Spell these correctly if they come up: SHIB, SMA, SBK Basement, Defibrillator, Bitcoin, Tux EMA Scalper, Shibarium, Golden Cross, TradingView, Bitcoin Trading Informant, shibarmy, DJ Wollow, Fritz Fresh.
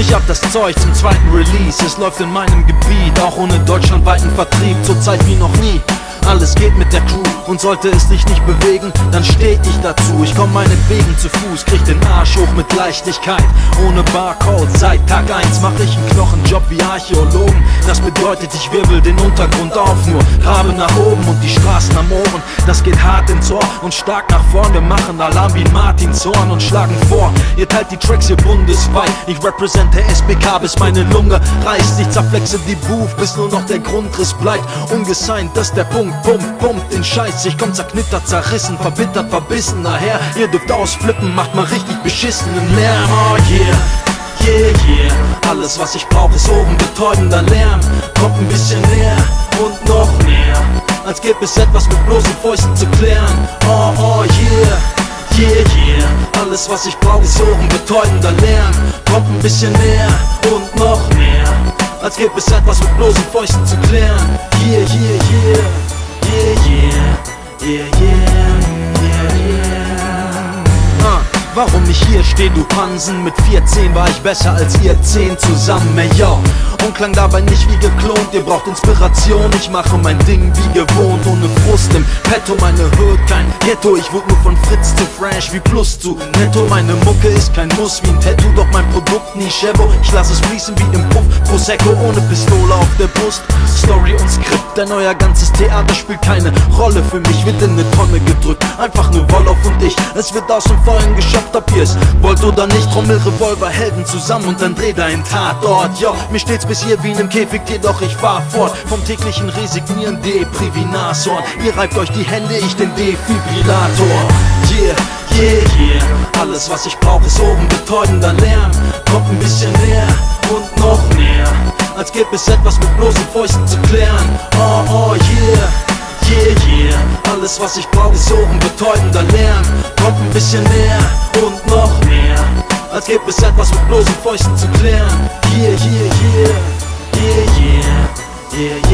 Ich hab das Zeug zum zweiten Release, es läuft in meinem Gebiet, auch ohne deutschlandweiten Vertrieb, zurzeit wie noch nie. Alles geht mit der Crew und sollte es dich nicht bewegen, dann steh ich dazu. Ich komm meinetwegen zu Fuß, krieg den Arsch hoch mit Leichtigkeit, ohne Barcode. Seit Tag 1 mach ich einen Knochenjob wie Archäologen. Das bedeutet, ich wirbel den Untergrund auf, nur grabe nach oben und die Straßen am Ohren. Das geht hart ins Ohr und stark nach vorn, wir machen Alarm wie Martinshorn und schlagen vor. Ihr teilt die Tracks hier bundesweit, ich represente SBK bis meine Lunge reißt. Ich zerflexe die Booth, bis nur noch der Grundriss bleibt, ungesigned, dass der Punkt. Pump, pump, den Scheiß, ich komm zerknittert, zerrissen, verbittert, verbissen, daher, ihr dürft ausflippen, macht mal richtig beschissenen Lärm, oh yeah, yeah, yeah, alles was ich brauch ist ohrenbetäubender Lärm, kommt ein bisschen näher und noch mehr, als gäbe es etwas mit bloßen Fäusten zu klären, oh, oh yeah, yeah, yeah, alles was ich brauch ist ohrenbetäubender Lärm, kommt ein bisschen näher und noch mehr, als gäbe es etwas mit bloßen Fäusten zu klären, yeah, yeah, yeah. Yeah, yeah, yeah, yeah, yeah, yeah. Warum ich hier steh, du Pansen? Mit 14 war ich besser als ihr 10 zusammen, ey, yo. Und klang dabei nicht wie geklont, ihr braucht Inspiration. Ich mache mein Ding wie gewohnt, ohne Frust im Petto, meine Hood kein Ghetto. Ich wurde nur von Fritz zu Fresh, wie Plus zu Netto. Meine Mucke ist kein Muss wie ein Tattoo, doch mein Produkt nie Chevo. Ich lass es fließen wie im Puff, Prosecco ohne Pistole auf der Brust. Story und Skript, denn euer ganzes Theater spielt keine Rolle für mich. Wird in ne Tonne gedrückt, einfach nur Woll auf und ich. Es wird aus dem Vollen geschafft, ob ihr es wollt oder nicht. Trommel, Revolver, Helden zusammen und dann dreht ein Tatort, yo. Mir steht's bis hier wie in einem Käfig, jedoch ich fahr fort vom täglichen Resignieren, Depri wie Nashorn. Ihr reibt euch die Hände, ich den Defibrillator. Yeah, yeah, yeah, alles was ich brauch ist ohrenbetäubender Lärm. Kommt ein bisschen näher und noch mehr, als gäbe es etwas mit bloßen Fäusten zu klären. Oh, oh yeah, yeah, yeah, alles was ich brauch ist ohrenbetäubender Lärm. Kommt ein bisschen näher und noch mehr, als gäbe es etwas mit bloßen Fäusten zu klären. Yeah, yeah, yeah, yeah, yeah, yeah, yeah.